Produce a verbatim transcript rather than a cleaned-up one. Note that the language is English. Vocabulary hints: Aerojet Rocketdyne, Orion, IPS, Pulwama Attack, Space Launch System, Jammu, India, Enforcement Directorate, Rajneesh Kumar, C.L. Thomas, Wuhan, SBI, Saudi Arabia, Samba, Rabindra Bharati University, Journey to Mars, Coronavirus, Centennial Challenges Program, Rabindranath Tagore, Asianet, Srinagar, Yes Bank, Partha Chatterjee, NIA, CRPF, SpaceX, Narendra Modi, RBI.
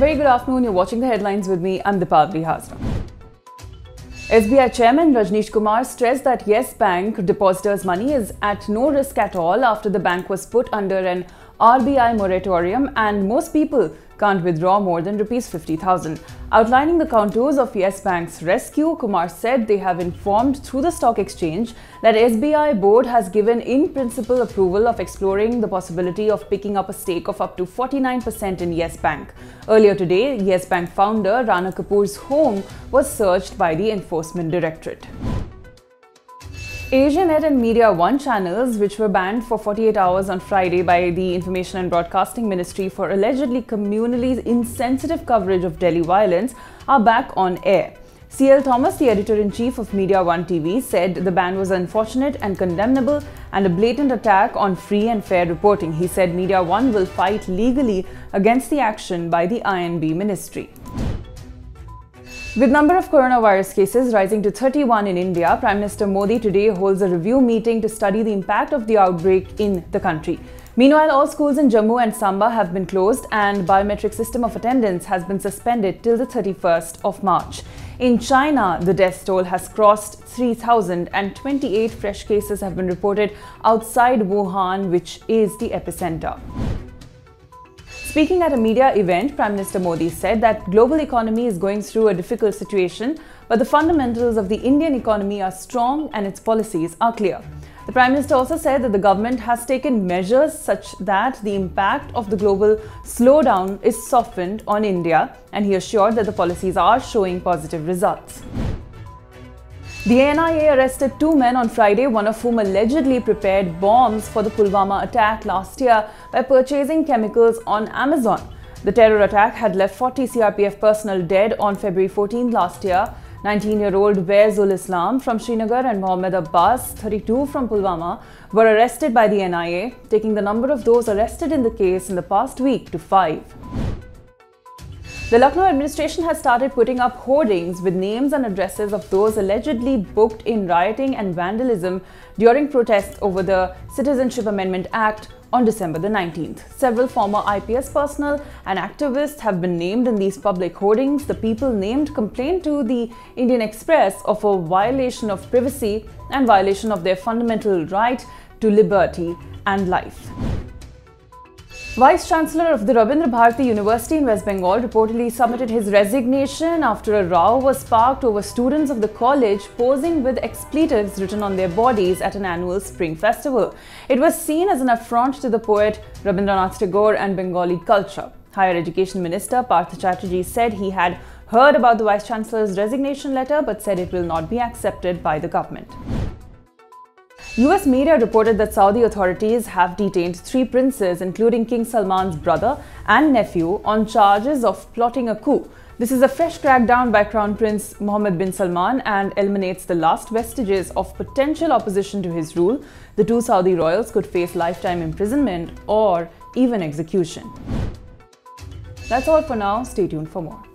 Very good afternoon, you're watching the headlines with me, I'm Deepali Hazra. S B I Chairman Rajneesh Kumar stressed that Yes Bank depositors' money is at no risk at all after the bank was put under an R B I moratorium and most people can't withdraw more than rupees fifty thousand. Outlining the contours of Yes Bank's rescue, Kumar said they have informed through the stock exchange that S B I board has given in principle approval of exploring the possibility of picking up a stake of up to forty-nine percent in Yes Bank. Earlier today, Yes Bank founder Rana Kapoor's home was searched by the Enforcement Directorate. Asianet and Media One channels, which were banned for forty-eight hours on Friday by the Information and Broadcasting Ministry for allegedly communally insensitive coverage of Delhi violence, are back on air. C L Thomas, the editor-in-chief of Media One T V, said the ban was unfortunate and condemnable and a blatant attack on free and fair reporting. He said Media One will fight legally against the action by the I and B ministry. With number of coronavirus cases rising to thirty-one in India, Prime Minister Modi today holds a review meeting to study the impact of the outbreak in the country. Meanwhile, all schools in Jammu and Samba have been closed and biometric system of attendance has been suspended till the thirty-first of March. In China, the death toll has crossed three thousand and twenty-eight fresh cases have been reported outside Wuhan, which is the epicenter. Speaking at a media event, Prime Minister Modi said that global economy is going through a difficult situation, but the fundamentals of the Indian economy are strong and its policies are clear. The Prime Minister also said that the government has taken measures such that the impact of the global slowdown is softened on India, and he assured that the policies are showing positive results. The N I A arrested two men on Friday, one of whom allegedly prepared bombs for the Pulwama attack last year by purchasing chemicals on Amazon. The terror attack had left forty C R P F personnel dead on February fourteenth last year. nineteen-year-old Vaizhul Islam from Srinagar and Mohammed Abbas, thirty-two from Pulwama, were arrested by the N I A, taking the number of those arrested in the case in the past week to five. The Lucknow administration has started putting up hoardings with names and addresses of those allegedly booked in rioting and vandalism during protests over the Citizenship Amendment Act on December the nineteenth. Several former I P S personnel and activists have been named in these public hoardings. The people named complained to the Indian Express of a violation of privacy and violation of their fundamental right to liberty and life. Vice Chancellor of the Rabindra Bharati University in West Bengal reportedly submitted his resignation after a row was sparked over students of the college posing with expletives written on their bodies at an annual spring festival. It was seen as an affront to the poet Rabindranath Tagore and Bengali culture. Higher Education Minister Partha Chatterjee said he had heard about the Vice Chancellor's resignation letter but said it will not be accepted by the government. U S media reported that Saudi authorities have detained three princes, including King Salman's brother and nephew, on charges of plotting a coup. This is a fresh crackdown by Crown Prince Mohammed bin Salman and eliminates the last vestiges of potential opposition to his rule. The two Saudi royals could face lifetime imprisonment or even execution. That's all for now. Stay tuned for more.